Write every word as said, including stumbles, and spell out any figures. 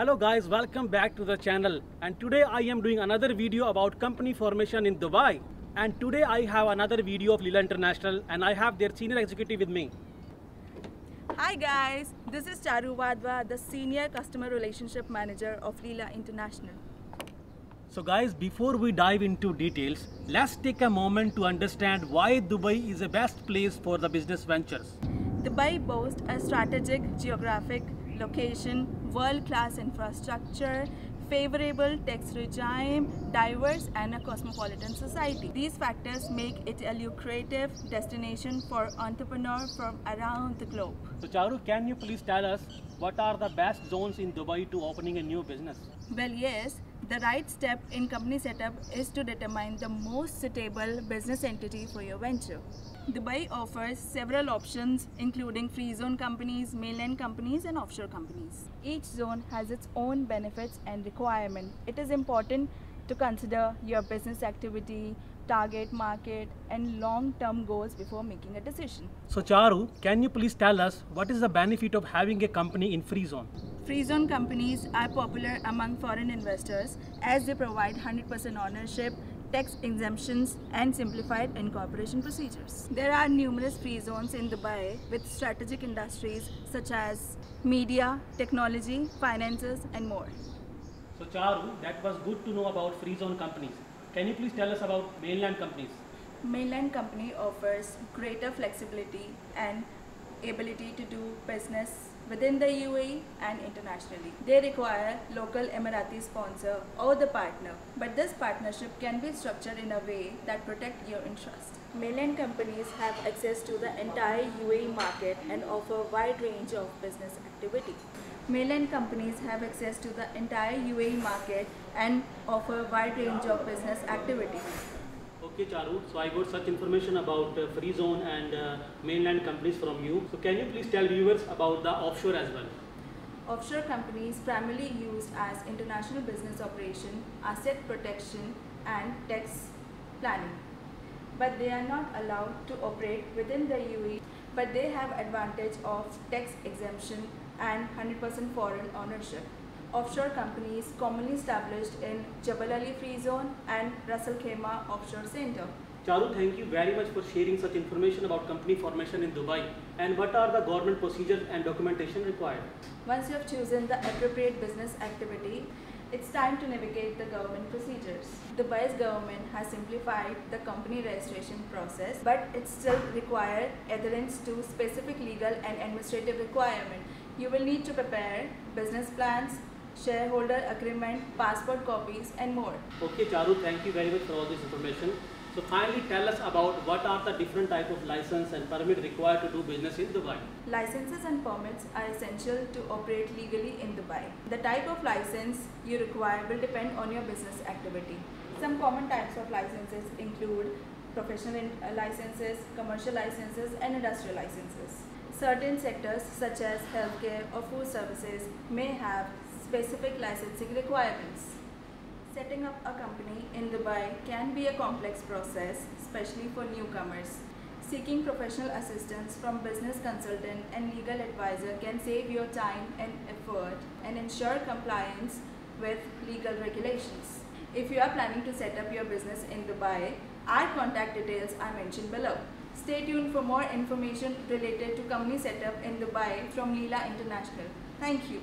Hello guys, welcome back to the channel, and today I am doing another video about company formation in Dubai. And today I have another video of Leela International, and I have their senior executive with me. Hi guys, this is Charu Wadhwa, the Senior Customer Relationship Manager of Leela International. So guys, before we dive into details, let's take a moment to understand why Dubai is the best place for the business ventures. Dubai boasts a strategic geographic location, world-class infrastructure, favorable tax regime, diverse and a cosmopolitan society. These factors make it a lucrative destination for entrepreneurs from around the globe. So Charu, can you please tell us what are the best zones in Dubai to opening a new business? Well, yes. The right step in company setup is to determine the most suitable business entity for your venture. Dubai offers several options including free zone companies, mainland companies and offshore companies. Each zone has its own benefits and requirements. It is important to consider your business activity, target market and long-term goals before making a decision. So Charu, can you please tell us what is the benefit of having a company in free zone? Free zone companies are popular among foreign investors as they provide one hundred percent ownership, tax exemptions and simplified incorporation procedures. There are numerous free zones in Dubai with strategic industries such as media, technology, finances and more. So Charu, that was good to know about free zone companies. Can you please tell us about mainland companies? Mainland company offers greater flexibility and ability to do business within the U A E and internationally. They require local Emirati sponsor or the partner, but this partnership can be structured in a way that protects your interest. Mainland companies have access to the entire U A E market and offer a wide range of business activity. Mainland companies have access to the entire U A E market and offer a wide range of business activity. Okay Charu, so I got such information about uh, free zone and uh, mainland companies from you. So can you please tell viewers about the offshore as well? Offshore companies primarily used as international business operation, asset protection and tax planning. But they are not allowed to operate within the U A E, but they have advantage of tax exemption and one hundred percent foreign ownership. Offshore companies commonly established in Jebel Ali Free Zone and Ras Al Khaimah Offshore Centre. Charu, thank you very much for sharing such information about company formation in Dubai and what are the government procedures and documentation required. Once you have chosen the appropriate business activity, it's time to navigate the government procedures. Dubai's government has simplified the company registration process, but it still requires adherence to specific legal and administrative requirements. You will need to prepare business plans, shareholder agreement, passport copies and more. Okay Charu, thank you very much for all this information. So finally tell us about what are the different type of license and permit required to do business in Dubai. Licenses and permits are essential to operate legally in Dubai. The type of license you require will depend on your business activity. Some common types of licenses include professional licenses, commercial licenses and industrial licenses. Certain sectors such as healthcare or food services may have specific licensing requirements. Setting up a company in Dubai can be a complex process, especially for newcomers. Seeking professional assistance from business consultant and legal advisor can save your time and effort and ensure compliance with legal regulations. If you are planning to set up your business in Dubai, our contact details are mentioned below. Stay tuned for more information related to company setup in Dubai from Leela International. Thank you.